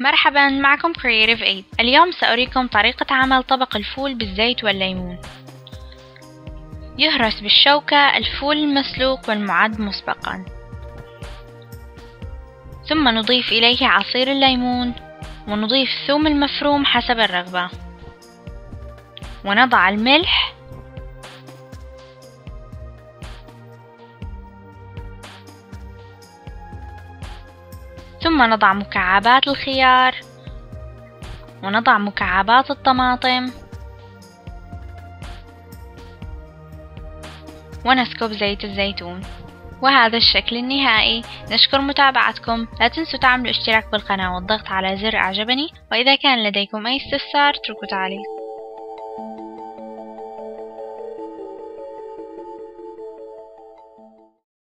مرحبا معكم CreativeAid. اليوم سأريكم طريقة عمل طبق الفول بالزيت والليمون. يهرس بالشوكة الفول المسلوق والمعد مسبقا، ثم نضيف إليه عصير الليمون ونضيف ثوم المفروم حسب الرغبة، ونضع الملح ثم نضع مكعبات الخيار ونضع مكعبات الطماطم ونسكب زيت الزيتون. وهذا الشكل النهائي. نشكر متابعتكم، لا تنسوا تعملوا اشتراك بالقناة والضغط على زر أعجبني، وإذا كان لديكم أي استفسار اتركوا تعليق.